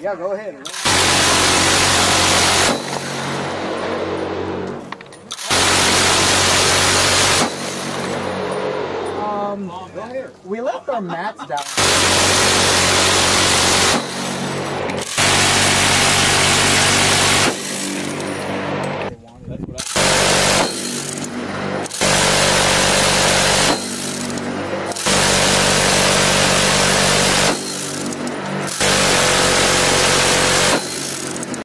Yeah, go ahead. Go ahead. We left our mats down.